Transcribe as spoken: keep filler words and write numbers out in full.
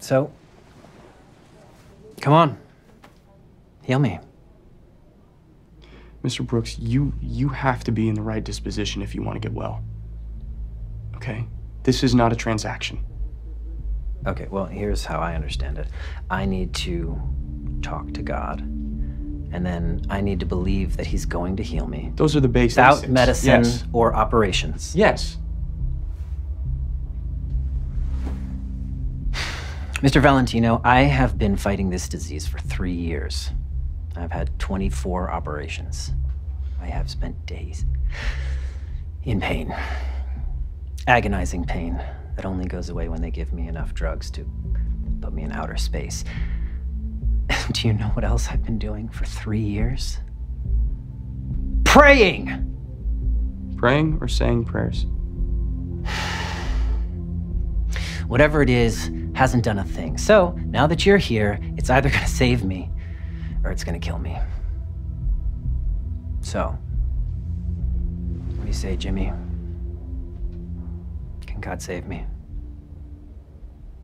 So, come on, heal me. Mister Brooks, you, you have to be in the right disposition if you want to get well, okay? This is not a transaction. Okay, well, here's how I understand it. I need to talk to God, and then I need to believe that he's going to heal me. Those are the basics. Without medicine yes. or operations. Yes. Mister Valentino, I have been fighting this disease for three years. I've had twenty-four operations. I have spent days in pain, agonizing pain that only goes away when they give me enough drugs to put me in outer space. Do you know what else I've been doing for three years? Praying! Praying or saying prayers? Whatever it is, hasn't done a thing. So now that you're here, it's either gonna save me or it's gonna kill me. So, what do you say, Jimmy? Can God save me?